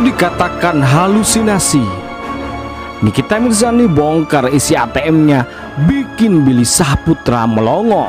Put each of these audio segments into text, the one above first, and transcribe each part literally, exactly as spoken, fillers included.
atau dikatakan halusinasi. Nikita Mirzani bongkar isi A T M-nya, bikin Billy Syahputra melongo.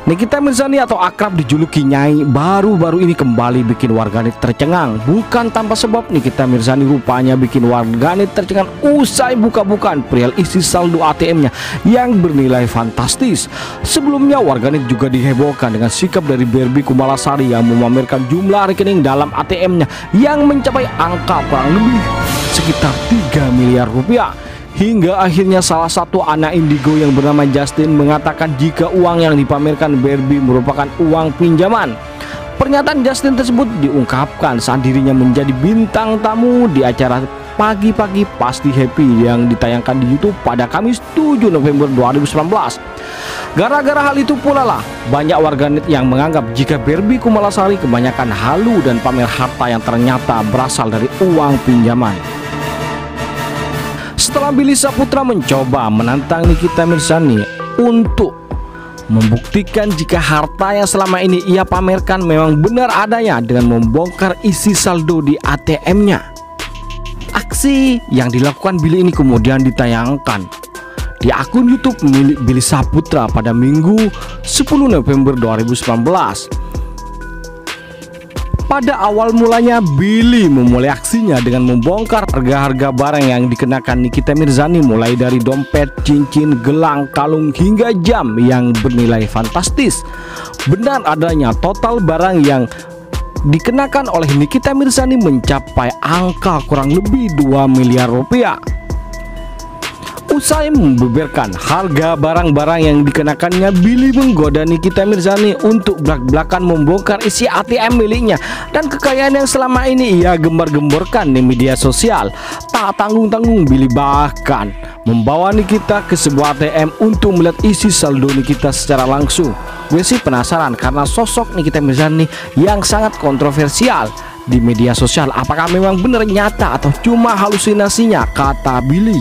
Nikita Mirzani atau akrab dijuluki Nyai baru-baru ini kembali bikin warganet tercengang. Bukan tanpa sebab, Nikita Mirzani rupanya bikin warganet tercengang usai buka-bukaan perihal isi saldo A T M-nya yang bernilai fantastis. Sebelumnya warganet juga dihebohkan dengan sikap dari Barbie Kumalasari yang memamerkan jumlah rekening dalam A T M-nya yang mencapai angka kurang lebih sekitar tiga miliar rupiah. Hingga akhirnya salah satu anak indigo yang bernama Justin mengatakan jika uang yang dipamerkan Barbie merupakan uang pinjaman. Pernyataan Justin tersebut diungkapkan saat dirinya menjadi bintang tamu di acara Pagi-Pagi Pasti Happy yang ditayangkan di YouTube pada Kamis tujuh November dua ribu sembilan belas. Gara-gara hal itu pula lah banyak warganet yang menganggap jika Barbie Kumalasari kebanyakan halu dan pamer harta yang ternyata berasal dari uang pinjaman. Setelah Billy Syahputra mencoba menantang Nikita Mirzani untuk membuktikan jika harta yang selama ini ia pamerkan memang benar adanya dengan membongkar isi saldo di A T M-nya. Aksi yang dilakukan Billy ini kemudian ditayangkan di akun YouTube milik Billy Syahputra pada Minggu sepuluh November dua ribu sembilan belas. Pada awal mulanya, Billy memulai aksinya dengan membongkar harga-harga barang yang dikenakan Nikita Mirzani, mulai dari dompet, cincin, gelang, kalung, hingga jam yang bernilai fantastis. Benar adanya, total barang yang dikenakan oleh Nikita Mirzani mencapai angka kurang lebih dua miliar rupiah. Usai membeberkan harga barang-barang yang dikenakannya, Billy menggoda Nikita Mirzani untuk belak-belakan membongkar isi A T M miliknya dan kekayaan yang selama ini ia gembar-gemborkan di media sosial. Tak tanggung-tanggung, Billy bahkan membawa Nikita ke sebuah A T M untuk melihat isi saldo Nikita secara langsung. Gue sih penasaran karena sosok Nikita Mirzani yang sangat kontroversial di media sosial. Apakah memang benar nyata atau cuma halusinasinya, kata Billy.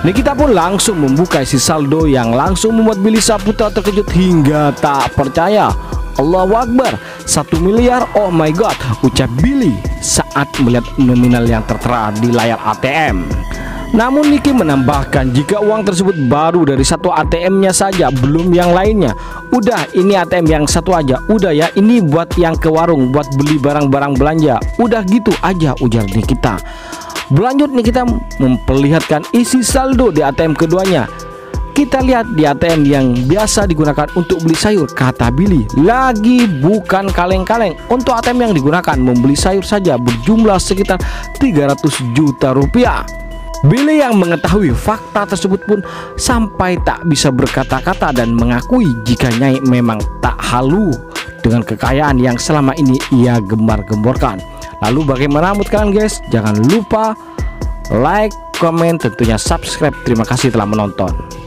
Nikita pun langsung membuka isi saldo yang langsung membuat Billy Syahputra terkejut hingga tak percaya. Allahu Akbar, satu miliar, oh my god, ucap Billy saat melihat nominal yang tertera di layar A T M. Namun Niki menambahkan jika uang tersebut baru dari satu A T M-nya saja, belum yang lainnya. Udah, ini A T M yang satu aja, udah ya, ini buat yang ke warung, buat beli barang-barang belanja, udah gitu aja, ujar Nikita. Berlanjut, Nikita memperlihatkan isi saldo di A T M keduanya. Kita lihat di A T M yang biasa digunakan untuk beli sayur, kata Billy. Lagi bukan kaleng-kaleng, untuk A T M yang digunakan membeli sayur saja berjumlah sekitar tiga ratus juta rupiah. Billy yang mengetahui fakta tersebut pun sampai tak bisa berkata-kata dan mengakui jika Nyai memang tak halu dengan kekayaan yang selama ini ia gembar-gemborkan. Lalu bagaimana menurut kalian, guys? Jangan lupa like, komen, tentunya subscribe. Terima kasih telah menonton.